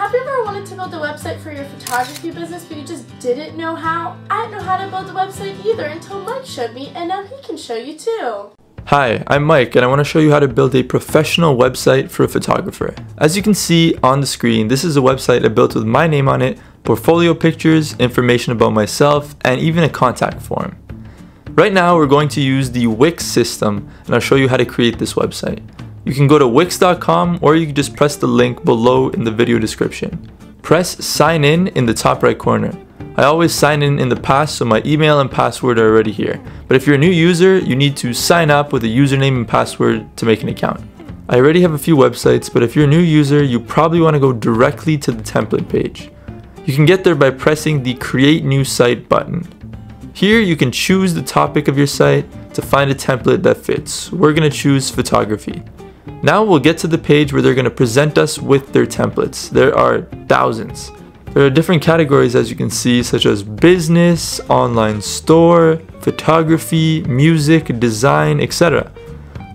Have you ever wanted to build a website for your photography business but you just didn't know how? I didn't know how to build a website either until Mike showed me, and now he can show you too. Hi, I'm Mike and I want to show you how to build a professional website for a photographer. As you can see on the screen, this is a website I built with my name on it, portfolio pictures, information about myself, and even a contact form. Right now we're going to use the Wix system and I'll show you how to create this website. You can go to Wix.com or you can just press the link below in the video description. Press sign in the top right corner. I always sign in the past, so my email and password are already here. But if you're a new user, you need to sign up with a username and password to make an account. I already have a few websites, but if you're a new user, you probably want to go directly to the template page. You can get there by pressing the Create New Site button. Here you can choose the topic of your site to find a template that fits. We're going to choose photography. Now we'll get to the page where they're going to present us with their templates. There are thousands. There are different categories, as you can see, such as business, online store, photography, music, design, etc.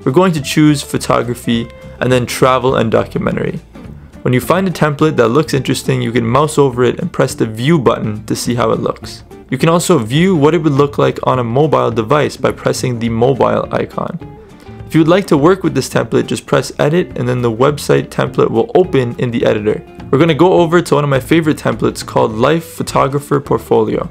We're going to choose photography and then travel and documentary. When you find a template that looks interesting, you can mouse over it and press the view button to see how it looks. You can also view what it would look like on a mobile device by pressing the mobile icon. If you would like to work with this template, just press edit and then the website template will open in the editor. We're going to go over to one of my favorite templates called Life Photographer Portfolio.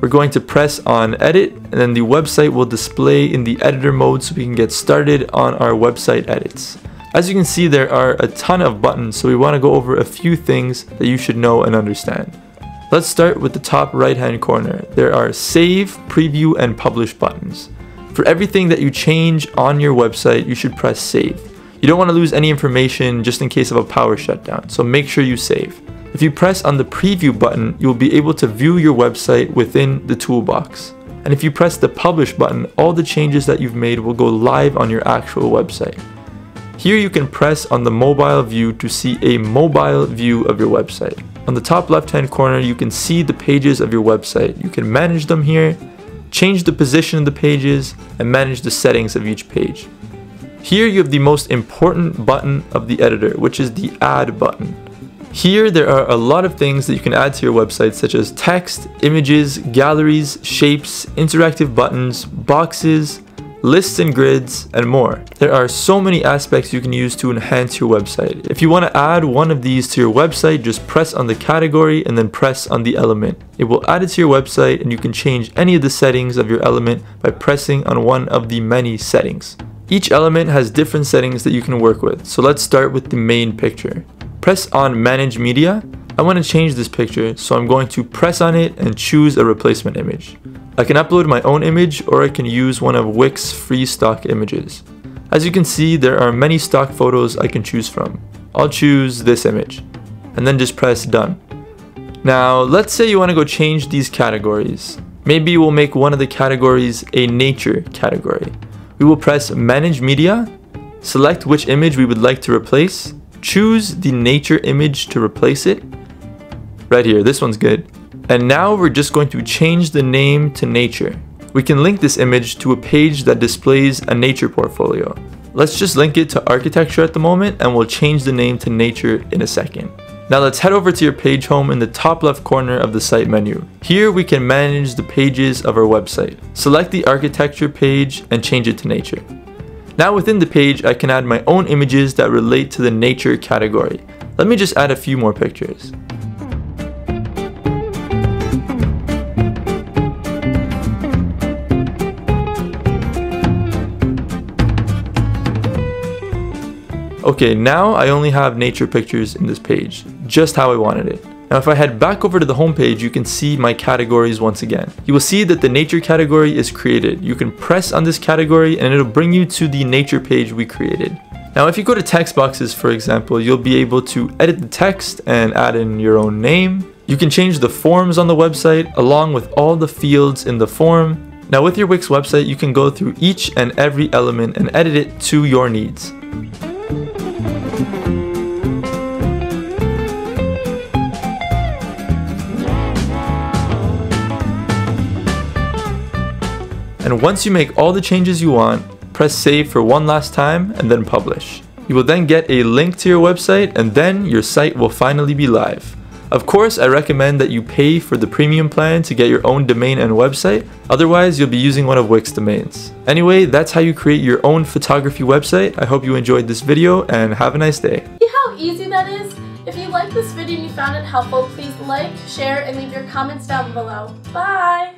We're going to press on edit and then the website will display in the editor mode so we can get started on our website edits. As you can see, there are a ton of buttons, so we want to go over a few things that you should know and understand. Let's start with the top right hand corner. There are save, preview and publish buttons. For everything that you change on your website, you should press save. You don't want to lose any information just in case of a power shutdown, so make sure you save. If you press on the preview button, you'll be able to view your website within the toolbox. And if you press the publish button, all the changes that you've made will go live on your actual website. Here you can press on the mobile view to see a mobile view of your website. On the top left hand corner, you can see the pages of your website. You can manage them here, change the position of the pages, and manage the settings of each page. Here you have the most important button of the editor, which is the add button. Here there are a lot of things that you can add to your website, such as text, images, galleries, shapes, interactive buttons, boxes, lists and grids, and more. There are so many aspects you can use to enhance your website. If you want to add one of these to your website, just press on the category and then press on the element. It will add it to your website and you can change any of the settings of your element by pressing on one of the many settings. Each element has different settings that you can work with, so let's start with the main picture. Press on Manage Media. I want to change this picture, so I'm going to press on it and choose a replacement image. I can upload my own image or I can use one of Wix free stock images. As you can see, there are many stock photos I can choose from. I'll choose this image and then just press done. Now let's say you want to go change these categories. Maybe we'll make one of the categories a nature category. We will press Manage Media, select which image we would like to replace, choose the nature image to replace it. Right here, this one's good. And now we're just going to change the name to nature. We can link this image to a page that displays a nature portfolio. Let's just link it to architecture at the moment and we'll change the name to nature in a second. Now let's head over to your page home in the top left corner of the site menu. Here we can manage the pages of our website. Select the architecture page and change it to nature. Now within the page, I can add my own images that relate to the nature category. Let me just add a few more pictures. Okay, now I only have nature pictures in this page, just how I wanted it. Now if I head back over to the home page, you can see my categories once again. You will see that the nature category is created. You can press on this category and it'll bring you to the nature page we created. Now if you go to text boxes, for example, you'll be able to edit the text and add in your own name. You can change the forms on the website along with all the fields in the form. Now with your Wix website, you can go through each and every element and edit it to your needs. And once you make all the changes you want, press save for one last time and then publish. You will then get a link to your website, and then your site will finally be live. Of course, I recommend that you pay for the premium plan to get your own domain and website, otherwise you'll be using one of Wix domains. Anyway, that's how you create your own photography website. I hope you enjoyed this video and have a nice day. See how easy that is? If you liked this video and you found it helpful, please like, share, and leave your comments down below. Bye!